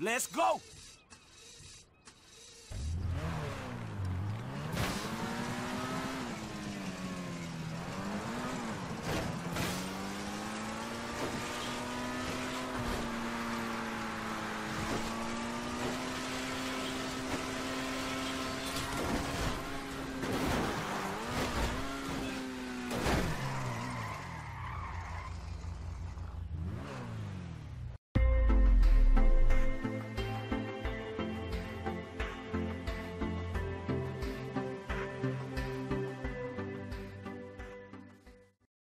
Let's go!